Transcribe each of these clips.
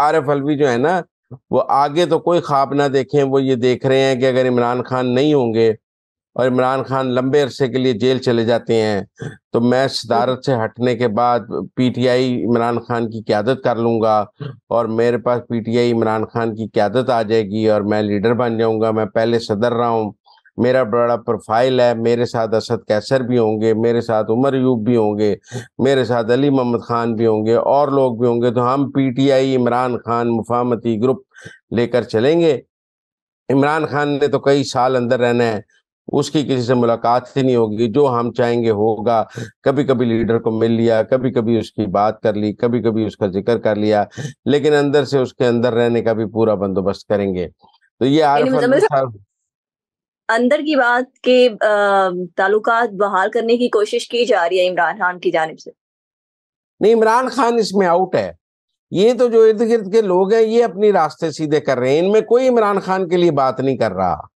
आरिफ अलवी जो है ना वो आगे तो कोई ख्वाब ना देखें, वो ये देख रहे हैं कि अगर इमरान खान नहीं होंगे और इमरान खान लंबे अरसे के लिए जेल चले जाते हैं तो मैं सदारत से हटने के बाद पीटीआई इमरान खान की क्यादत कर लूँगा और मेरे पास पीटीआई इमरान खान की क्यादत आ जाएगी और मैं लीडर बन जाऊँगा, मैं पहले सदर रहा हूँ, मेरा बड़ा प्रोफाइल है, मेरे साथ असद कैसर भी होंगे, मेरे साथ उमर यूब भी होंगे, मेरे साथ अली मोहम्मद खान भी होंगे और लोग भी होंगे, तो हम पीटीआई इमरान खान मुफाहमती ग्रुप लेकर चलेंगे। इमरान खान ने तो कई साल अंदर रहना है, उसकी किसी से मुलाकात ही नहीं होगी, जो हम चाहेंगे होगा, कभी कभी लीडर को मिल लिया, कभी कभी उसकी बात कर ली, कभी कभी उसका जिक्र कर लिया, लेकिन अंदर से उसके अंदर रहने का भी पूरा बंदोबस्त करेंगे। तो ये अंदर की बात के ताल्लुकात बहाल करने की कोशिश की जा रही है इमरान खान की जानिब से। नहीं, इमरान खान इसमें आउट है। ये तो जो इर्द गिर्द के लोग हैं ये अपनी रास्ते सीधे कर रहे हैं, इनमें कोई इमरान खान के लिए बात नहीं कर रहा।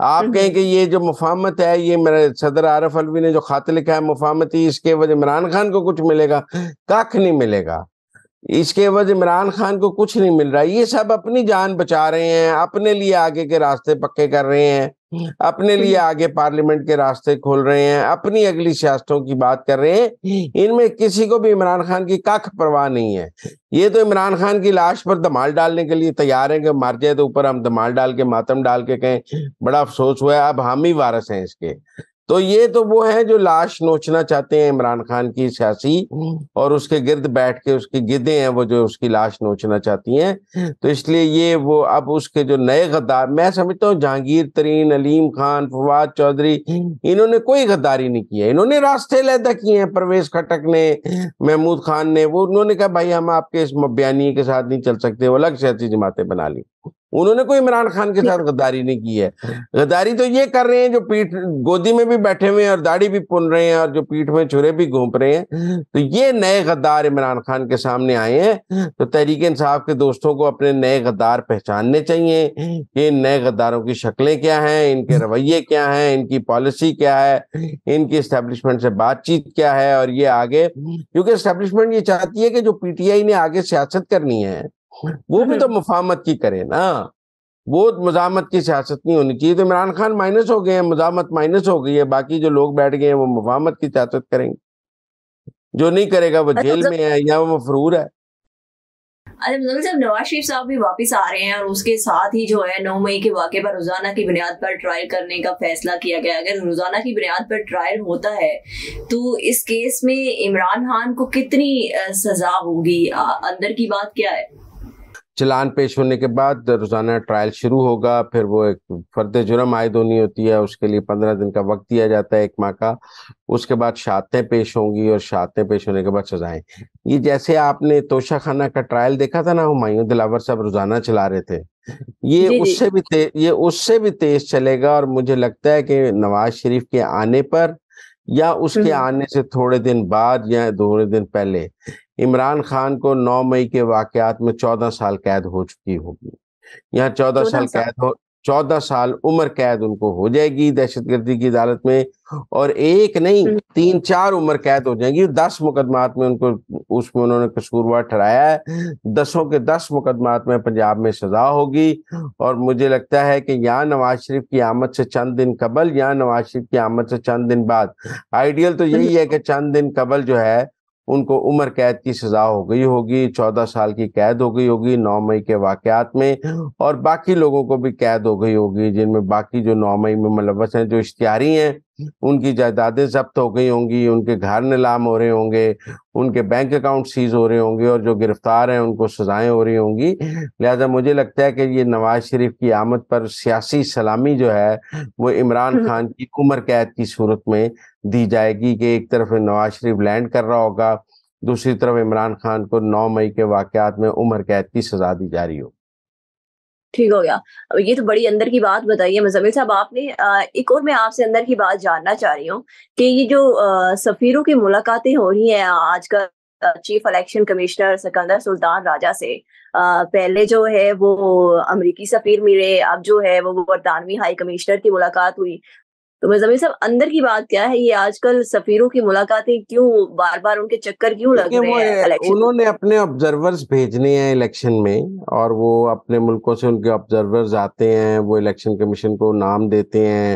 आप कहें कि ये जो मुफाहमत है, ये मेरे सदर आरिफ अलवी ने जो खत लिखा है मुफाहमती, इसके अवज इमरान खान को कुछ मिलेगा? कख नहीं मिलेगा, इसके अवज इमरान खान को कुछ नहीं मिल रहा। ये सब अपनी जान बचा रहे हैं, अपने लिए आगे के रास्ते पक्के कर रहे हैं, अपने लिए आगे पार्लियामेंट के रास्ते खोल रहे हैं, अपनी अगली सियासतों की बात कर रहे हैं। इनमें किसी को भी इमरान खान की कख परवाह नहीं है। ये तो इमरान खान की लाश पर धमाल डालने के लिए तैयार है कि मर जाए तो ऊपर हम धमाल डाल के, मातम डाल के कहें बड़ा अफसोस हुआ है, अब हम ही वारस हैं इसके। तो ये तो वो है जो लाश नोचना चाहते हैं इमरान खान की, सियासी और उसके गिर्द बैठ के उसकी गिद्धे हैं वो जो उसकी लाश नोचना चाहती हैं। तो इसलिए ये वो अब उसके जो नए गद्दार, मैं समझता हूँ जहांगीर तरीन, अलीम खान, फवाद चौधरी, इन्होंने कोई गद्दारी नहीं की है, इन्होंने रास्ते लैदा किए हैं। परवेज खटक ने, महमूद खान ने, वो उन्होंने कहा भाई हम आपके इस बयानी के साथ नहीं चल सकते, वो अलग सियासी जमातें बना ली। उन्होंने कोई इमरान खान के साथ गद्दारी नहीं की है। गद्दारी तो ये कर रहे हैं जो पीठ गोदी में भी बैठे हुए हैं और दाढ़ी भी पुन रहे हैं और जो पीठ में छुरे भी घोंप रहे हैं। तो ये नए गद्दार इमरान खान के सामने आए हैं। तो तहरीक इंसाफ के दोस्तों को अपने नए गद्दार पहचानने चाहिए कि इन नए गद्दारों की शक्लें क्या हैं, इनके रवैये क्या हैं, इनकी पॉलिसी क्या है, इनकी इस्टेब्लिशमेंट से बातचीत क्या है। और ये आगे, क्योंकि इस्टेब्लिशमेंट ये चाहती है कि जो पीटीआई ने आगे सियासत करनी है वो भी तो मुफाहमत की करे ना, वो मुजामत की सियासत नहीं होनी चाहिए। तो इमरान खान माइनस हो गए हैं, मुजामत माइनस हो गई है, बाकी जो लोग बैठ गए हैं वो मुफाहमत की सियासत करेंगे, जो नहीं करेगा वो जेल में है या वो मफरूर है। नवाज शरीफ साहब भी वापस आ रहे हैं और उसके साथ ही जो है 9 मई के वाक़े पर रोजाना की बुनियाद पर ट्रायल करने का फैसला किया गया। अगर रोजाना की बुनियाद पर ट्रायल होता है तो इस केस में इमरान खान को कितनी सजा होगी? अंदर की बात क्या है? चलान पेश होने के बाद रोज़ाना ट्रायल शुरू होगा, फिर वो एक फर्द जुर्म आयद होनी होती है, उसके लिए 15 दिन का वक्त दिया जाता है, 1 माह का। उसके बाद शहादतें पेश होंगी और शहादतें पेश होने के बाद सजाएं। ये जैसे आपने तोशाखाना का ट्रायल देखा था ना, हुमायूं दिलावर साहब रोज़ाना चला रहे थे, ये उससे भी तेज चलेगा। और मुझे लगता है कि नवाज शरीफ के आने पर या उसके आने से थोड़े दिन बाद या थोड़े दिन पहले इमरान खान को 9 मई के वाकयात में 14 साल कैद हो चुकी होगी, यहाँ 14 साल कैद हो, 14 साल उम्र कैद उनको हो जाएगी दहशतगर्दी की अदालत में, और एक नहीं 3-4 उम्र कैद हो जाएगी। 10 मुकदमात में उनको उसमें उन्होंने कसूरवार ठहराया है, 10 के 10 मुकदमात में पंजाब में सजा होगी। और मुझे लगता है कि यहाँ नवाज शरीफ की आमद से चंद दिन कबल या नवाज शरीफ की आमद से चंद दिन बाद, आइडियल तो यही है कि चंद दिन कबल जो है उनको उम्र कैद की सजा हो गई होगी, 14 साल की कैद हो गई होगी 9 मई के वाकयात में, और बाकी लोगों को भी कैद हो गई होगी जिनमें बाकी जो 9 मई में मुलव्वस हैं, जो इश्तिहारी हैं उनकी जायदादें जब्त हो गई होंगी, उनके घर नीलाम हो रहे होंगे, उनके बैंक अकाउंट सीज हो रहे होंगे, और जो गिरफ्तार हैं उनको सजाएं हो रही होंगी। लिहाजा मुझे लगता है कि ये नवाज शरीफ की आमद पर सियासी सलामी जो है वो इमरान खान की उम्र कैद की सूरत में दी जाएगी, कि एक तरफ नवाज शरीफ लैंड कर रहा होगा, दूसरी तरफ इमरान खान को 9 मई के वाकयात में उम्र कैद की सजा दी जा रही होगी। ठीक हो गया, ये तो बड़ी अंदर की बात बताइए मुजम्मिल साहब आपने। एक और मैं आपसे अंदर की बात जानना चाह रही हूँ कि ये जो सफीरों की मुलाकातें हो रही हैं आजकल chief election commissioner Sikandar Sultan Raja से, पहले जो है वो अमेरिकी सफीर मिले, अब जो है वो बरतानवी हाई कमिश्नर की मुलाकात हुई, तो मिर्जा साहब, अंदर की बात क्या है? ये आजकल सफीरों की मुलाकातें क्यों बार बार, उनके चक्कर क्यों लग रहे हैं? उन्होंने अपने ऑब्जर्वर्स भेजने हैं इलेक्शन में, और वो अपने मुल्कों से उनके ऑब्जर्वर्स आते हैं, वो इलेक्शन कमीशन को नाम देते हैं,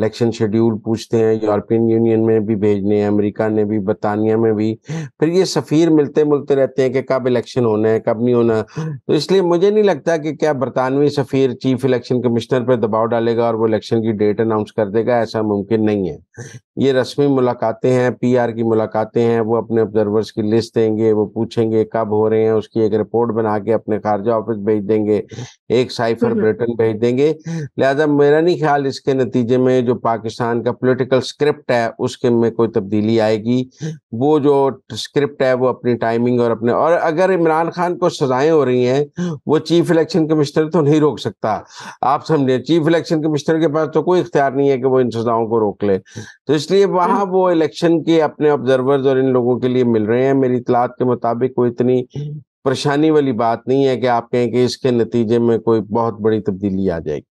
इलेक्शन शेड्यूल पूछते हैं, यूरोपियन यूनियन में भी भेजने हैं, अमेरिका ने भी, बरतानिया में भी। फिर ये सफीर मिलते मिलते रहते हैं कि कब इलेक्शन होना है, कब नहीं होना। तो इसलिए मुझे नहीं लगता कि क्या बरतानवी सफीर चीफ इलेक्शन कमिश्नर पर दबाव डालेगा और वो इलेक्शन की डेट अनाउंस कर देगा, ऐसा मुमकिन नहीं है। ये रस्मी मुलाकातें हैं, पीआर की मुलाकातें हैं। वो अपने ऑब्जर्वर्स की लिस्ट देंगे, वो पूछेंगे कब हो रहे हैं, उसकी एक रिपोर्ट बना के अपने खारजा ऑफिस भेज देंगे, एक साइफर ब्रिटेन भेज देंगे। लिहाजा मेरा नहीं ख्याल इसके नतीजे में जो पाकिस्तान का पॉलिटिकल स्क्रिप्ट है उसके में कोई तब्दीली आएगी। वो जो स्क्रिप्ट है वो अपनी टाइमिंग और अपने, और अगर इमरान खान को सजाएं हो रही हैं वो चीफ इलेक्शन कमिश्नर तो नहीं रोक सकता। आप समझे, चीफ इलेक्शन कमिश्नर के पास तो कोई इख्तियार नहीं है कि वो इन सजाओं को रोक ले। तो इसलिए वहां वो इलेक्शन के अपने ऑब्जर्वर्स और इन लोगों के लिए मिल रहे हैं। मेरी इतलात के मुताबिक कोई इतनी परेशानी वाली बात नहीं है कि आप कहें कि इसके नतीजे में कोई बहुत बड़ी तब्दीली आ जाएगी।